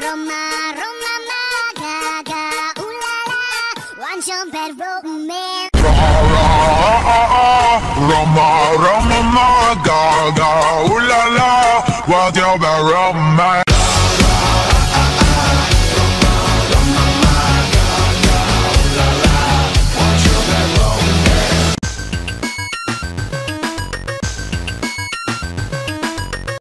Roma, Roma, Gaga, ooh la la, what's your bad romance?